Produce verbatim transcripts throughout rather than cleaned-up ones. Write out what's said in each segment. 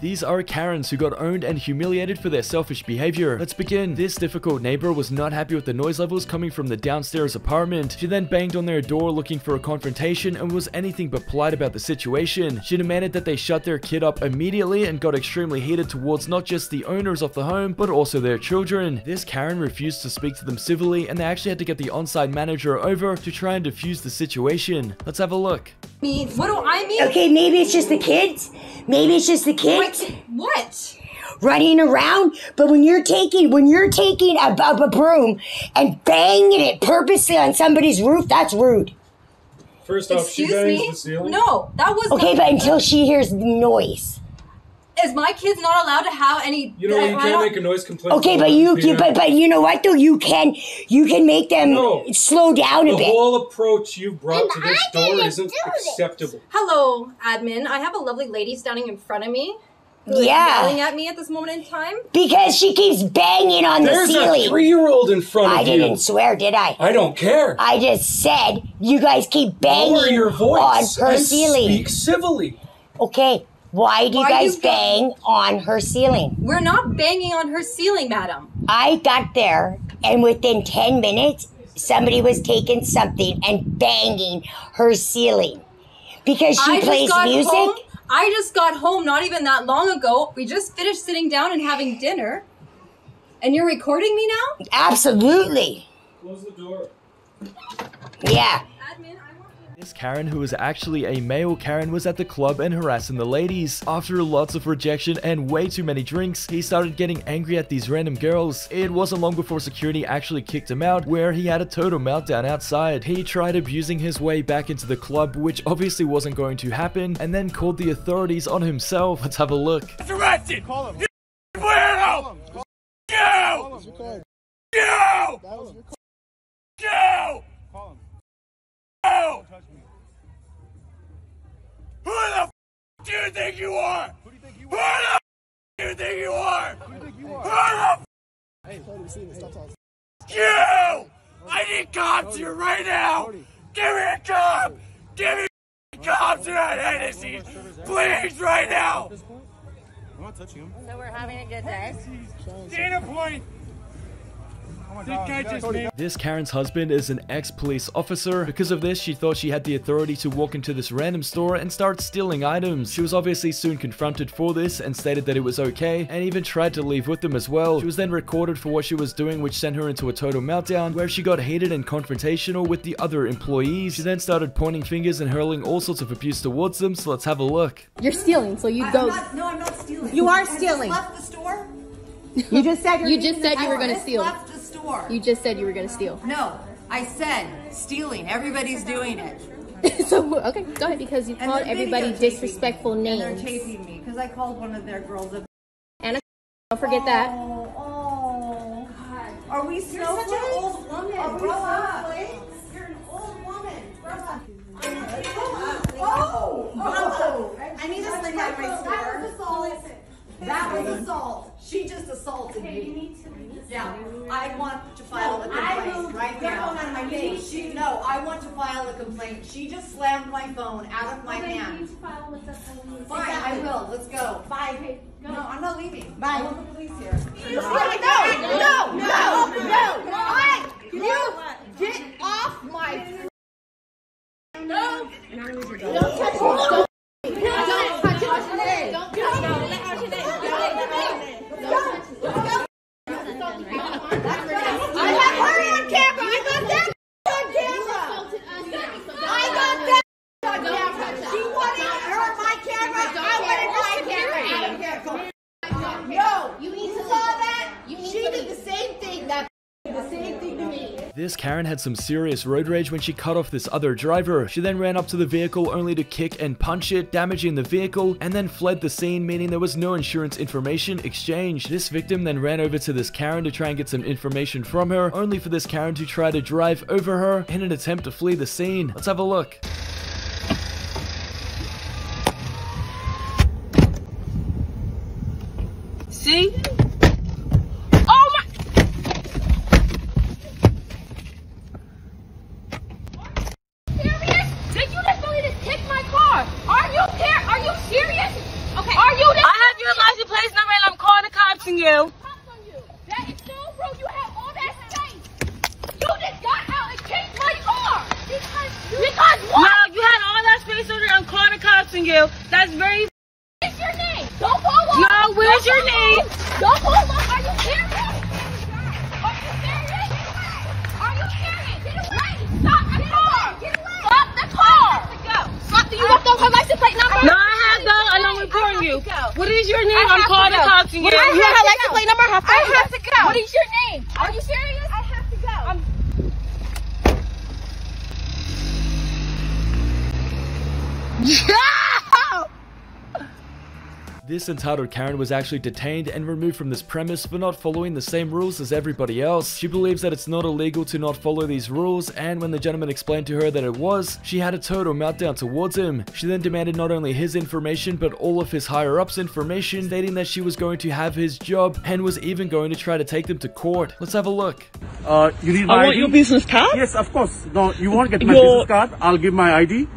These are Karens who got owned and humiliated for their selfish behavior. Let's begin. This difficult neighbor was not happy with the noise levels coming from the downstairs apartment. She then banged on their door looking for a confrontation and was anything but polite about the situation. She demanded that they shut their kid up immediately and got extremely heated towards not just the owners of the home, but also their children. This Karen refused to speak to them civilly and they actually had to get the on-site manager over to try and defuse the situation. Let's have a look. Mean. What do I mean? Okay, maybe it's just the kids. Maybe it's just the kids. What? What? Running around, but when you're taking when you're taking a, a, a broom and banging it purposely on somebody's roof, that's rude. First off, excuse she bangs me? The ceiling. No, that was okay, not but until she hears noise. Is my kids not allowed to have any? You know, you can't make a noise complaint. Okay, but you, you but but you know what though? You can you can make them no, slow down a bit. The whole approach you brought and to this door isn't acceptable. Hello, admin. I have a lovely lady standing in front of me. Who's yeah, yelling at me at this moment in time because she keeps banging on There's the ceiling. There's a three-year-old in front I of you. I didn't swear, did I? I don't care. I just said you guys keep banging Lower your voice on her and ceiling. Speak civilly. Okay. Why do you Why guys you bang on her ceiling? We're not banging on her ceiling, madam. I got there, and within ten minutes, somebody was taking something and banging her ceiling. Because she I plays music? Home. I just got home not even that long ago. We just finished sitting down and having dinner. And you're recording me now? Absolutely. Close the door. Yeah. This Karen, who was actually a male Karen, was at the club and harassing the ladies. After lots of rejection and way too many drinks, he started getting angry at these random girls. It wasn't long before security actually kicked him out, where he had a total meltdown outside. He tried abusing his way back into the club, which obviously wasn't going to happen, and then called the authorities on himself. Let's have a look. Directed! Call him. You weirdo! You! You! You! You! Call him. Who the f*** do you think you are? Who the f*** do you think you are? Who the f*** you! I need cops here right now! Give me a cop! Give me cops here at Hennessy! Please, right now! I'm not touching him. So we're having a good day. Data point! This Karen's husband is an ex-police officer. Because of this, she thought she had the authority to walk into this random store and start stealing items. She was obviously soon confronted for this and stated that it was okay, and even tried to leave with them as well. She was then recorded for what she was doing, which sent her into a total meltdown, where she got heated and confrontational with the other employees. She then started pointing fingers and hurling all sorts of abuse towards them, so let's have a look. You're stealing, so you I'm go- not, No, I'm not stealing. You are stealing. I just left the store? You just said, you, just said you were going to steal. You just said you were gonna steal. No, I said stealing. Everybody's doing it. So okay, go ahead, because you and called everybody disrespectful me. names. And they're chasing me because I called one of their girls a. And don't forget oh, that. Oh God, are we so? You're such an old woman. Are we so You're an old woman. Oh, oh, oh! I need to look at my store. That was assault. She just assaulted okay, me. You need to leave. Yeah, I want to file no, a complaint right now. Out of my face. She, no, I want to file a complaint. She just slammed my phone out of my okay, hand. You need to file with the police. Fine, exactly. I will. Let's go. Bye. Okay, go. No, I'm not leaving. Bye. I want the police here. You no, no, no, no, no, no, no. I, you get off my. No. Don't touch me. Don't touch me. Don't touch me. This Karen had some serious road rage when she cut off this other driver. She then ran up to the vehicle only to kick and punch it, damaging the vehicle, and then fled the scene, meaning there was no insurance information exchanged. This victim then ran over to this Karen to try and get some information from her, only for this Karen to try to drive over her in an attempt to flee the scene. Let's have a look. See? Are you serious? Okay. Are you? I have your cussing you. That is no room. You have all that space. You just got out and kicked my car. Because you. Because what? No, you had all that space over there. I'm calling the cops on you. That's very. Where's your name? Don't pull up. No, where's your name? Don't pull up. Are you serious? Are you serious? Are you serious? Get away. Stop the car. Get away. Stop the car. Stop the car. Do you want to go her license plate number? No, I have no, and I'm reporting you. What is your name? I'm calling the cops on you. I have her license plate number. I have to go. What is your name? Are you serious? I have to go. I'm This entitled Karen was actually detained and removed from this premise for not following the same rules as everybody else. She believes that it's not illegal to not follow these rules, and when the gentleman explained to her that it was, she had a total meltdown towards him. She then demanded not only his information but all of his higher-ups information, stating that she was going to have his job and was even going to try to take them to court. Let's have a look. Uh, you need my I want I D? Your business card? Yes, of course. No, you won't get my your... business card. I'll give my I D.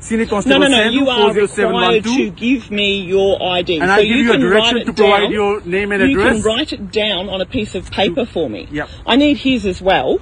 Senior Constable no, no, no, you are required to give me your I D. And so I give you a direction to provide down. Your name and address. You can write it down on a piece of paper for me. Yep. I need his as well.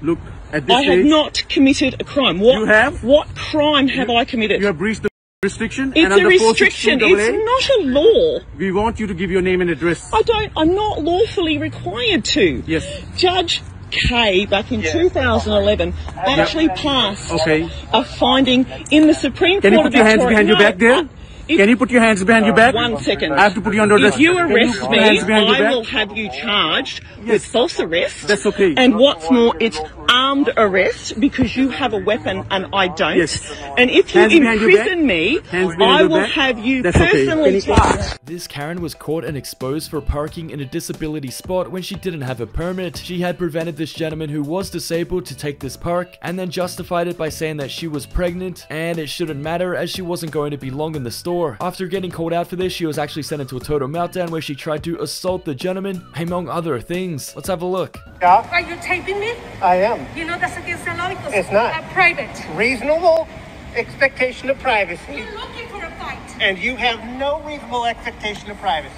Look, at this I have age, not committed a crime. What, you have? What crime have you, I committed? You have breached the restriction. It's and a restriction. It's not a law. We want you to give your name and address. I don't. I'm not lawfully required to. Yes. Judge K back in yes. two thousand eleven actually yep. passed okay. a finding in the Supreme Court. Can you put your hands behind no, your back there? If, Can you put your hands behind no, your back? One second. I have to put you under arrest. If you arrest you me, I will have you charged yes. with false arrest. That's okay. And what's more, it's armed arrest because you have a weapon and I don't. Yes. And if you hands imprison me, I will have you That's personally okay. charged. This Karen was caught and exposed for parking in a disability spot when she didn't have a permit. She had prevented this gentleman who was disabled to take this park and then justified it by saying that she was pregnant and it shouldn't matter as she wasn't going to be long in the store. After getting called out for this, she was actually sent into a total meltdown where she tried to assault the gentleman, among other things. Let's have a look. Yeah. Are you taping me? I am. You know that's against the law because it's not a private. Reasonable expectation of privacy. You're looking for a fight. And you have no reasonable expectation of privacy.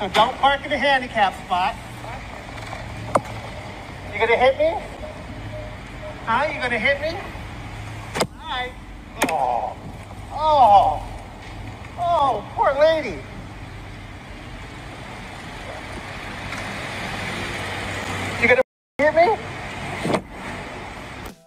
So don't park in a handicap spot. You gonna hit me? Huh? You gonna hit me? All right. Oh. Oh, oh, poor lady. You gonna hear me?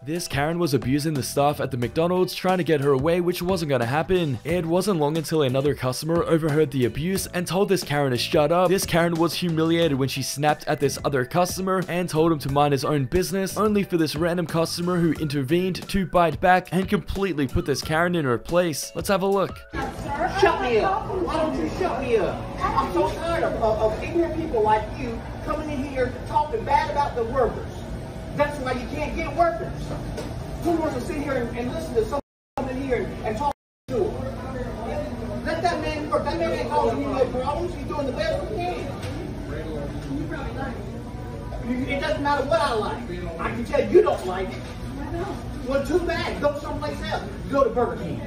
This Karen was abusing the staff at the McDonald's trying to get her away, which wasn't going to happen. It wasn't long until another customer overheard the abuse and told this Karen to shut up. This Karen was humiliated when she snapped at this other customer and told him to mind his own business, only for this random customer who intervened to bite back and completely put this Karen in her place. Let's have a look. Shut me up. Why don't you shut me up? I'm so tired of, of, of ignorant people like you coming in here talking bad about the workers. That's why you can't get workers. Who wants to sit here and, and listen to someone coming here and, and talk to him? Let that man work. That man ain't causing you no problems. He's doing the best he can. You probably like it. It doesn't matter what I like. I can tell you don't like it. Well, too bad. Go someplace else. Go to Burger King.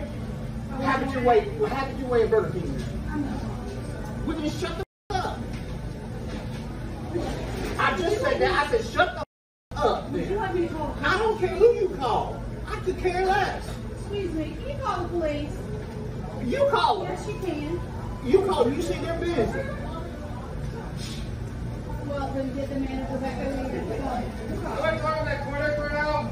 Have it your way. Have it your way at Burger King. We can shut the f up. I just said that. I said shut the up. I don't care who you call. I could care less. Excuse me, can you call the police? You call them. Yes, you can. You call them. You see their business. Well, then get the manager back over here. Somebody call that corner for now.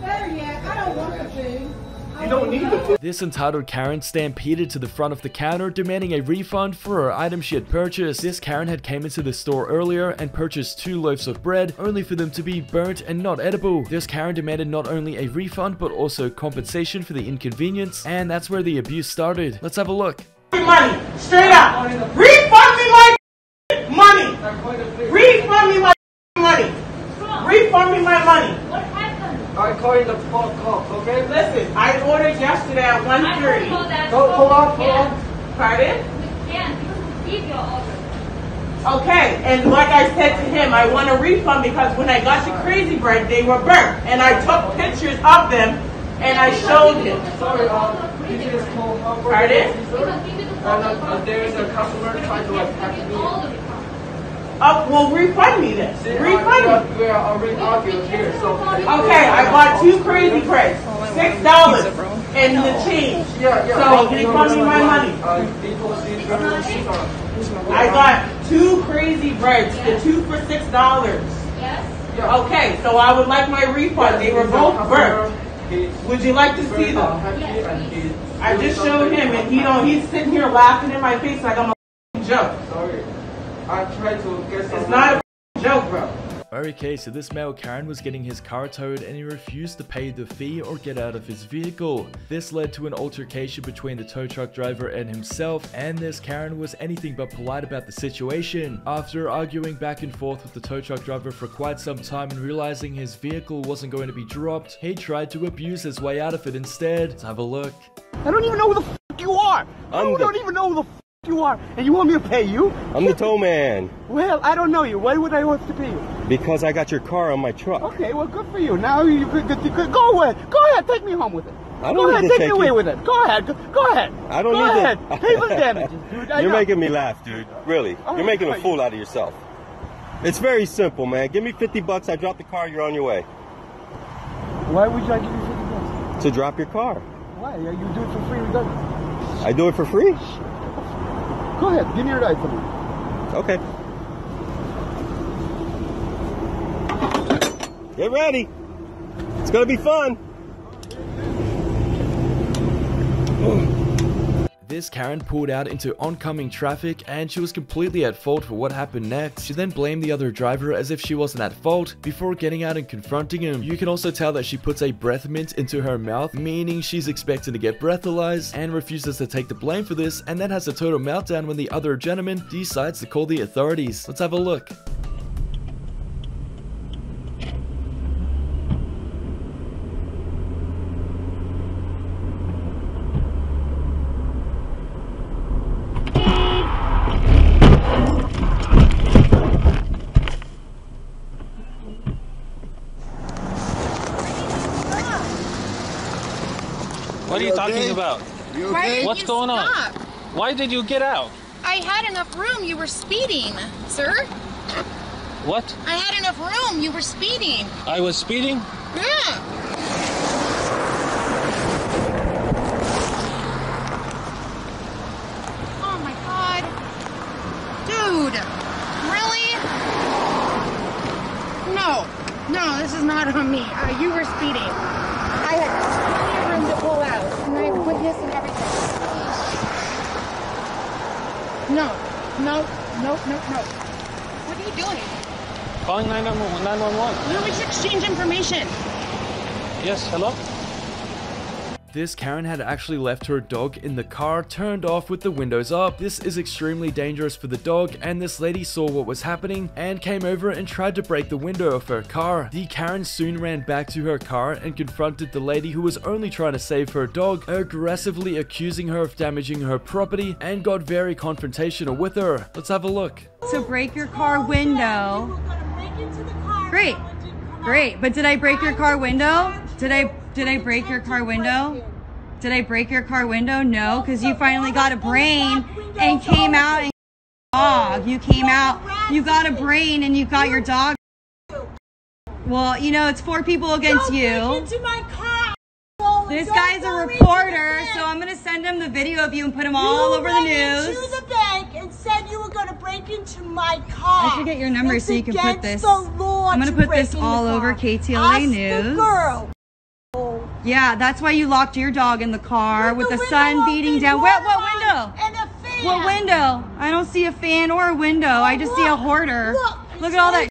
Better yet, I don't want the food. You don't need the This entitled Karen stampeded to the front of the counter, demanding a refund for her item she had purchased. This Karen had came into the store earlier and purchased two loaves of bread, only for them to be burnt and not edible. This Karen demanded not only a refund, but also compensation for the inconvenience, and that's where the abuse started. Let's have a look. Money, straight up. Refund me my money. Refund me my money. Refund me my money. I called the phone call, okay? Listen, I ordered yesterday at one thirty. Don't pull off, pull off. Pardon? We can't because we keep your order. Okay, and like I said to him, I want a refund because when I got the crazy bread, they were burnt. And I took pictures of them and I showed him. Sorry, um, did you just call up? Pardon? Uh, there is a customer trying to like hack me. Uh, well, refund me then. See, refund me. We are already arguing here, so. Okay, I bought two crazy breads, six dollars and the change. Yeah, yeah. So refund me my money. Uh, I got two crazy breads, yeah. The two for six dollars. Yes. Yeah. Okay, so I would like my refund. Yeah, they were both burnt. Would you like to see them? Yes. I just showed him, and you know he's sitting here laughing in my face like I'm a joke. Sorry, I tried to get some. It's not a joke, bro. Okay, so this male Karen was getting his car towed and he refused to pay the fee or get out of his vehicle. This led to an altercation between the tow truck driver and himself, and this Karen was anything but polite about the situation. After arguing back and forth with the tow truck driver for quite some time and realizing his vehicle wasn't going to be dropped, he tried to abuse his way out of it instead. Let's have a look. I don't even know who the f*** you are! I don't, don't even know who the f*** you are, and you want me to pay you? I'm the tow man. Well, I don't know you. Why would I want to pay you? Because I got your car on my truck. Okay, well, good for you. Now you could, you could go away. Go ahead, take me home with it. I don't go need ahead, to take, take me away you. With it. Go ahead, go, go ahead. I don't go need ahead. To. Pay for the damages, dude. I You're know. Making me laugh, dude. Really, right, you're making a fool you. Out of yourself. It's very simple, man. Give me fifty bucks. I drop the car. You're on your way. Why would I give you fifty bucks? To drop your car. Why? You do it for free, regardless. I do it for free. Go ahead, give me your ride for me. Okay. Get ready. It's gonna be fun. This Karen pulled out into oncoming traffic and she was completely at fault for what happened next. She then blamed the other driver as if she wasn't at fault before getting out and confronting him. You can also tell that she puts a breath mint into her mouth, meaning she's expecting to get breathalyzed, and refuses to take the blame for this, and then has a total meltdown when the other gentleman decides to call the authorities. Let's have a look. What are you, you talking okay? about? You okay? Why did What's you going stop? On? Why did you get out? I had enough room. You were speeding, sir. What? I had enough room. You were speeding. I was speeding? Yeah. Oh my God. Dude. Really? No. No, this is not on me. Uh, you were speeding. I had... pull out, and I witnessed and everything. No, no, no, no, no. What are you doing? Calling nine one one. No, we should exchange information. Yes, hello? This Karen had actually left her dog in the car, turned off with the windows up. This is extremely dangerous for the dog, and this lady saw what was happening and came over and tried to break the window of her car. The Karen soon ran back to her car and confronted the lady who was only trying to save her dog, aggressively accusing her of damaging her property, and got very confrontational with her. Let's have a look. So break your car window. Great, great. But did I break your car window? Did I? Did I break your car window? Did I break your car window? No, because you finally got a brain and came out and dog. You came out, you got a brain and you got your dog. Well, you know, it's four people against you. This guy's a reporter, so I'm going to send him the video of you and put him all over the news. You went into the bank and said you were going to break into my car. I should get your number so you can put this. I'm going to put this all over K T L A News. Yeah, that's why you locked your dog in the car with, with the, the sun beating down. What, what window? And a fan. What window? I don't see a fan or a window. Oh, I just look, see a hoarder. Look, look at all that look,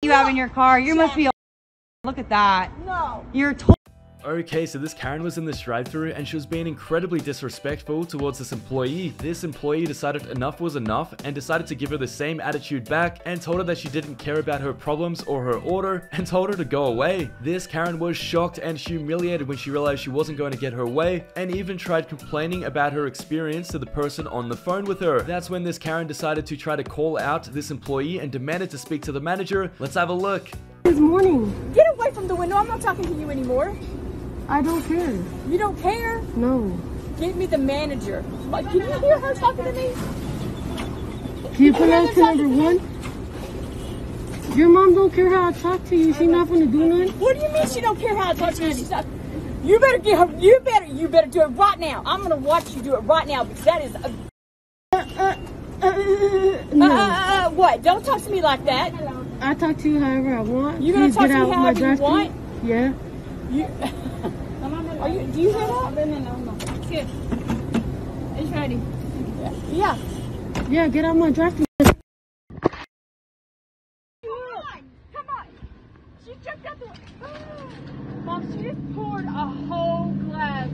you have in your car. You must be a... Look at that. No. You're totally Okay, so this Karen was in this drive-thru and she was being incredibly disrespectful towards this employee. This employee decided enough was enough and decided to give her the same attitude back and told her that she didn't care about her problems or her order and told her to go away. This Karen was shocked and humiliated when she realized she wasn't going to get her way and even tried complaining about her experience to the person on the phone with her. That's when this Karen decided to try to call out this employee and demanded to speak to the manager. Let's have a look. This morning. Get away from the window. I'm not talking to you anymore. I don't care. You don't care? No. Give me the manager. Like, can you hear her talking to me? Can you pronounce to number one? Your mom don't care how I talk to you. She not gonna do nothing. What do you mean she don't care how I talk to you? She's not. You better get her. You better. You better do it right now. I'm gonna watch you do it right now because that is. A... Uh, uh, uh, uh, no. uh, uh, uh, what? Don't talk to me like that. I talk to you however I want. You gonna talk to me however you want? Yeah. You. Are you, do you hear that? It's good. It's ready. Yeah. Yeah, get out my drafting. Come on. Come on. She jumped out the... Oh. Mom, she just poured a whole glass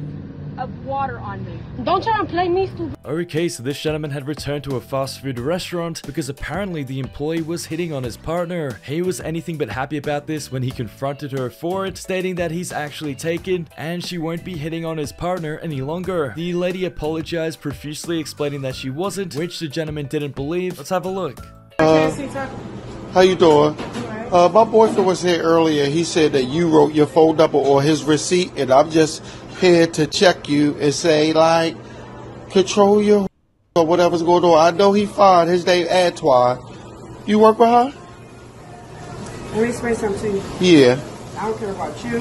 of water on me. Don't try and play me, stupid. Okay, so this gentleman had returned to a fast food restaurant because apparently the employee was hitting on his partner. He was anything but happy about this when he confronted her for it, stating that he's actually taken and she won't be hitting on his partner any longer. The lady apologized profusely, explaining that she wasn't, which the gentleman didn't believe. Let's have a look. Uh, how you doing? Uh, my boyfriend was here earlier. He said that you wrote your phone number or his receipt, and I'm just here to check you and say, like, control your or whatever's going on. I know he fine. His name Antoine. You work with her? Let me explain something to you. Yeah. I don't care about you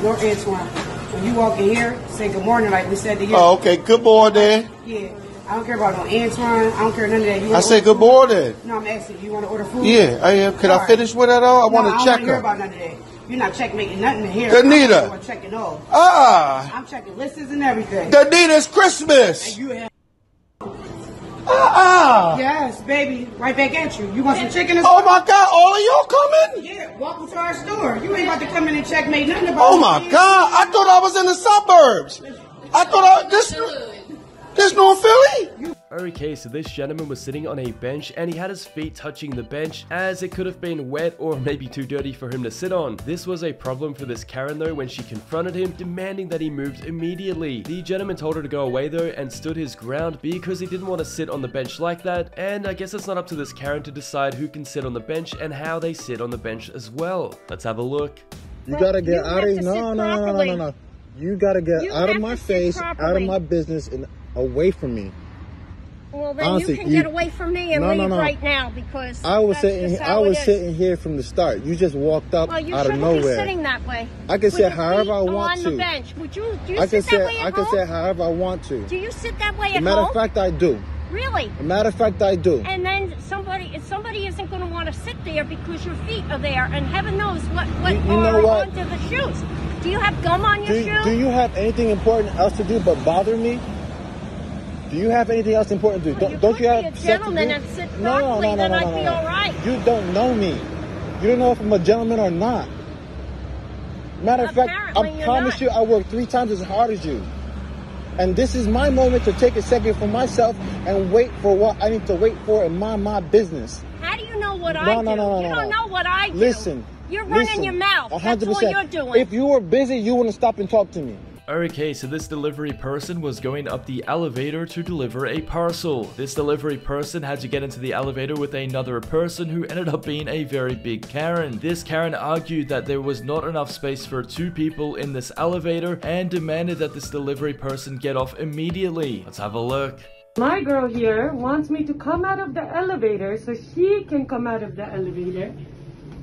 nor Antoine. When you walk in here, say good morning like we said to you. Oh, okay. Good morning. Yeah. I don't care about no Antoine. I don't care none of that. You I said good food? morning. No, I'm asking. You want to order food? Yeah, I am. Can all I right. finish with that all? I no, want to I don't check her. Hear about none of that. You're not checkmating nothing in here. Danita. I'm checking all. Ah. I'm checking lists and everything. Danita's Christmas. And you have. Ah. Yes, baby. Right back at you. You want some chicken and stuff? Oh, my God. All of y'all coming? Yeah. Welcome to our store. You ain't about to come in and checkmate nothing about Oh, my here. God. I thought I was in the suburbs. I thought I this. This North Philly? You Okay, so this gentleman was sitting on a bench and he had his feet touching the bench as it could have been wet or maybe too dirty for him to sit on. This was a problem for this Karen though when she confronted him, demanding that he moved immediately. The gentleman told her to go away though and stood his ground because he didn't want to sit on the bench like that, and I guess it's not up to this Karen to decide who can sit on the bench and how they sit on the bench as well. Let's have a look. You gotta get you out of here. No, no, no, no, no, no. You gotta get you out of my face, properly. out of my business, and away from me. Well, then Honestly, you can you, get away from me and no, leave no, no. right now because I was sitting. I was sitting here from the start. You just walked up well, you out of nowhere. Be sitting that way. I can sit however I want to. On the bench. Would you? Do you I sit can that sit. Way at I home? can sit however I want to. Do you sit that way at home? Matter of fact, I do. Really? A matter of fact, I do. And then somebody, somebody isn't going to want to sit there because your feet are there, and heaven knows what what you, you are on to the shoes. Do you have gum on your do, shoes? Do you have anything important else to do but bother me? Do you have anything else important to do? Well, don't, you don't you have a gentleman and sit properly, no, no, no, then no, no, I'd no, be no. all right. You don't know me. You don't know if I'm a gentleman or not. Matter of fact, I promise not. you I work three times as hard as you. And this is my moment to take a second for myself and wait for what I need to wait for and mind my business. How do you know what no, I do? No, no, no, you don't no. know what I do. Listen. You're running listen, your mouth. one hundred percent. That's all you're doing. If you were busy, you wouldn't stop and talk to me. Okay, so this delivery person was going up the elevator to deliver a parcel. This delivery person had to get into the elevator with another person who ended up being a very big Karen. This Karen argued that there was not enough space for two people in this elevator and demanded that this delivery person get off immediately. Let's have a look. My girl here wants me to come out of the elevator so she can come out of the elevator.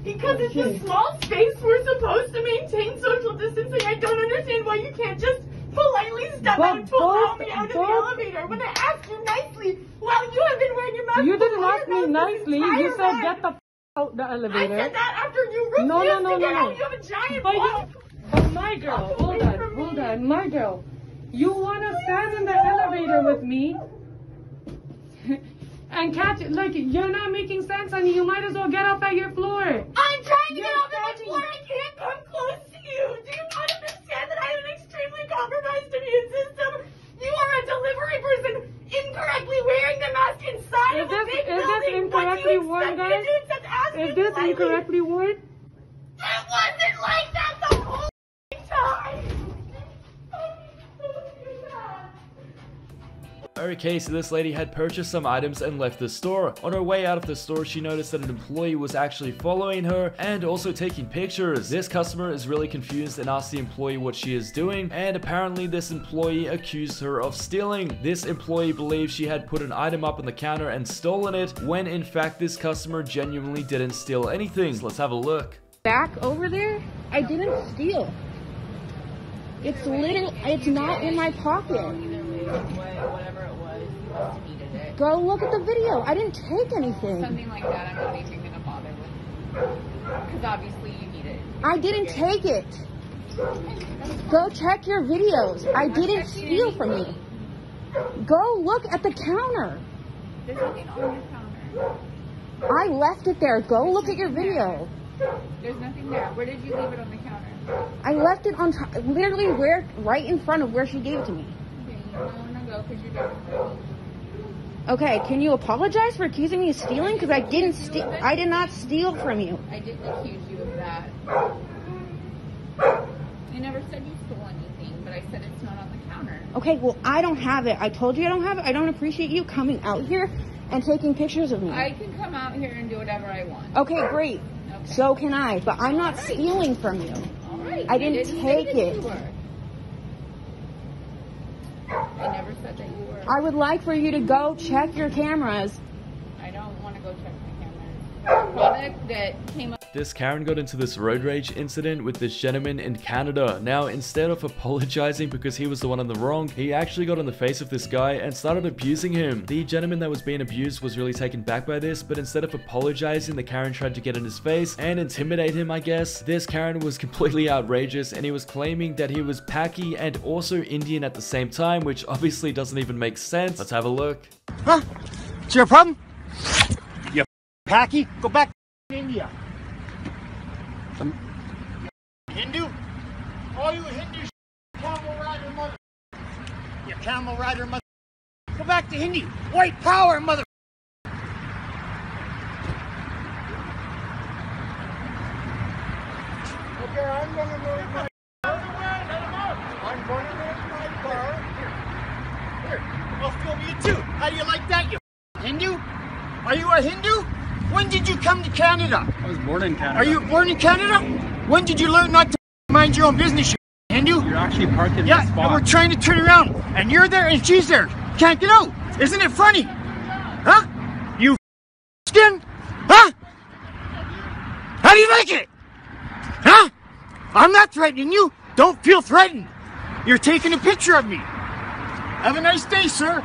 Because it's a small space we're supposed to maintain social distancing. I don't understand why you can't just politely step but out to allow me out of the elevator when I asked you nicely while you have been wearing your mask. You didn't ask me nicely. You said ride. get the f out the elevator. I said that after you refused no, no, no, to get no, no. out. You have a giant but wall. You, but my girl, hold on, hold on. My girl, you want to stand in the no. elevator with me? And catch it, like, you're not making sense, honey. You might as well get off at your floor. I'm trying to you're get off at my floor. I can't come close to you. Do you not understand that I incorrectly word? It wasn't like that the whole time! Okay, so this lady had purchased some items and left the store. On her way out of the store, she noticed that an employee was actually following her and also taking pictures. This customer is really confused and asks the employee what she is doing, and apparently this employee accused her of stealing. This employee believes she had put an item up on the counter and stolen it, when in fact this customer genuinely didn't steal anything. So let's have a look. Back over there, I didn't steal. It's literally, it's not in my pocket. Whatever it was, you must have needed it. Go look at the video. I didn't take anything. Something like that, I'm not even going to bother with. Because obviously you need it. I didn't take it. Go check your videos. I didn't steal from you. Go look at the counter. There's nothing on the counter. I left it there. Go look at your video. There's nothing there. Where did you leave it on the counter? I left it on, literally where, right in front of where she gave it to me. Okay, can you apologize for accusing me of stealing? Because I didn't steal. I did not steal from you. I didn't accuse you of that. I never said you stole anything, but I said it's not on the counter. Okay, well, I don't have it. I told you I don't have it. I don't appreciate you coming out here and taking pictures of me. I can come out here and do whatever I want. Okay, great. Okay. So can I, but I'm not right. stealing from you. All right. I didn't, I didn't take it. I never said that you were. I would like for you to go check your cameras. I don't want to go check my cameras. The product that came up. This Karen got into this road rage incident with this gentleman in Canada. Now, instead of apologizing because he was the one in the wrong, he actually got in the face of this guy and started abusing him. The gentleman that was being abused was really taken back by this, but instead of apologizing, the Karen tried to get in his face and intimidate him, I guess. This Karen was completely outrageous, and he was claiming that he was Paki and also Indian at the same time, which obviously doesn't even make sense. Let's have a look. Huh? It's your problem? You Paki? Go back to India. Um, Hindu? All you Hindu sh camel rider mother. You camel rider mother. Go back to Hindi. White power mother. Okay, I'm gonna move my I'm gonna move my car. Here. I'll film you too. How do you like that, you Hindu? Are you a Hindu? When did you come to Canada? I was born in Canada. Are you born in Canada? When did you learn not to mind your own business, you Hindu? You're actually parked in yeah, this spot. Yeah, and we're trying to turn around. And you're there and she's there. Can't get out. Isn't it funny? Huh? You skin? Huh? How do you like it? Huh? I'm not threatening you. Don't feel threatened. You're taking a picture of me. Have a nice day, sir.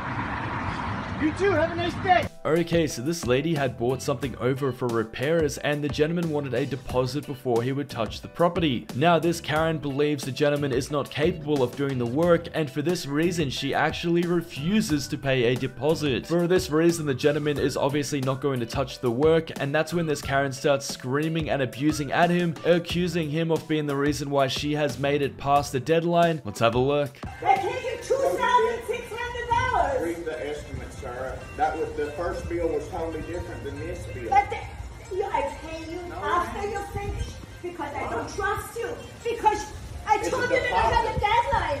You too, have a nice day. Okay, so this lady had bought something over for repairs and the gentleman wanted a deposit before he would touch the property. Now this Karen believes the gentleman is not capable of doing the work, and for this reason she actually refuses to pay a deposit. For this reason the gentleman is obviously not going to touch the work, and that's when this Karen starts screaming and abusing at him, accusing him of being the reason why she has made it past the deadline. Let's have a look. I gave you two thousand six hundred dollars. Read the estimate, Sarah. That was the first bill was totally different than this bill. But the, you, I pay you no. after you finish because I don't trust you. Because I this told you that I had a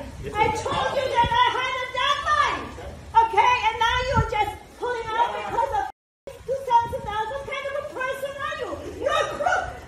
deadline. This I told you that I had a deadline. Okay, and now you're just pulling out wow. because of two thousand dollars. What kind of a person are you? You're a crook.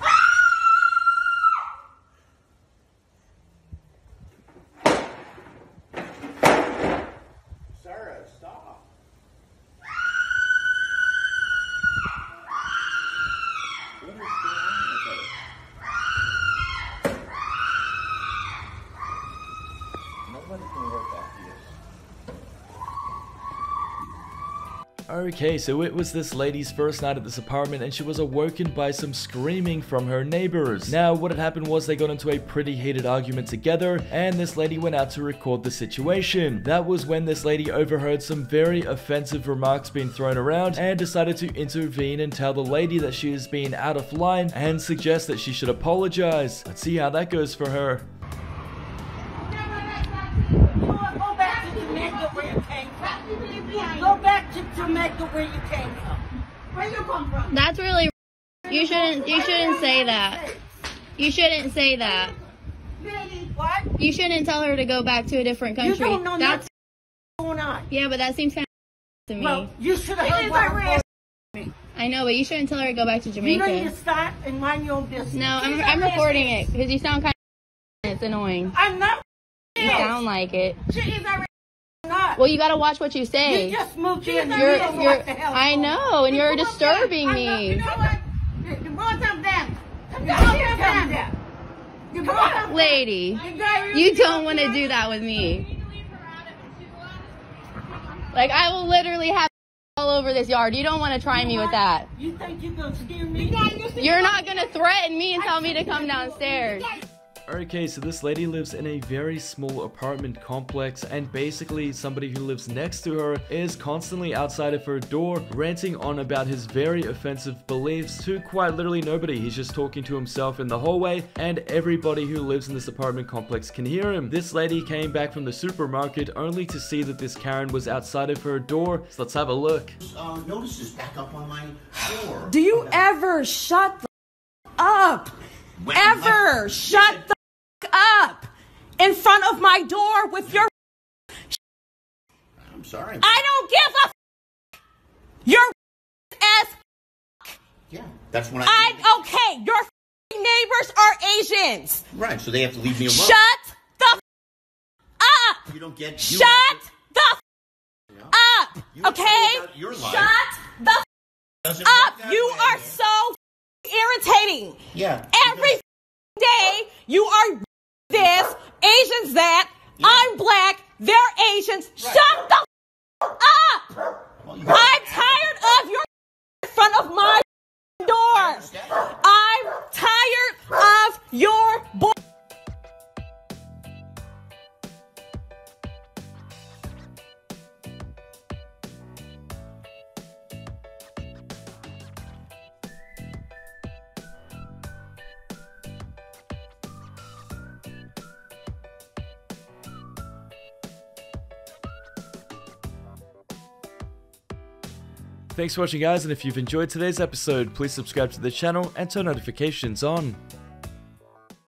Okay, so it was this lady's first night at this apartment and she was awoken by some screaming from her neighbors. Now, what had happened was they got into a pretty heated argument together, and this lady went out to record the situation. That was when this lady overheard some very offensive remarks being thrown around and decided to intervene and tell the lady that she is being out of line and suggest that she should apologize. Let's see how that goes for her. Go back to Jamaica where you came from. Where you come from? That's really You shouldn't. You shouldn't say that. You shouldn't say that. Really? What? You shouldn't tell her to go back to a different country. You don't know that's going on. Yeah, but that seems kind of to me. Well, you should have heard me. I know, but you shouldn't tell her to go back to Jamaica. You need to stop and mind your own business. No, I'm, I'm recording it because you sound kind of. It's annoying. I'm not. You sound like it. She is already. Well, you gotta watch what you say. You just moved in. You're, you're, you're, I know, and you're disturbing me. You know what? You brought them down. Come down. You brought them down. Lady, you don't want to do that with me. Like, I will literally have all over this yard. You don't want to try me with that. You think you're gonna scare me? You're not gonna threaten me and tell me to come downstairs. Okay, so this lady lives in a very small apartment complex, and basically somebody who lives next to her is constantly outside of her door ranting on about his very offensive beliefs to quite literally nobody. He's just talking to himself in the hallway, and everybody who lives in this apartment complex can hear him. This lady came back from the supermarket only to see that this Karen was outside of her door, so let's have a look. Uh, notice is back up on my door. Do you ever shut the up? When ever my... shut the up in front of my door with your I'm sorry. I don't give a f your ass. Yeah, that's when I I okay, your neighbors are Asians. Right, so they have to leave me alone. Shut the up. You don't get you shut the to... up. You okay? Your life. Shut the Doesn't up. You way, are yeah. so irritating. Yeah. Every day you are this, Asians that, yeah. I'm black, they're Asians. Right. Shut the up! Well, I'm tired of your in front of my door. I'm tired of your bull. Thanks for watching, guys, and if you've enjoyed today's episode, please subscribe to the channel and turn notifications on.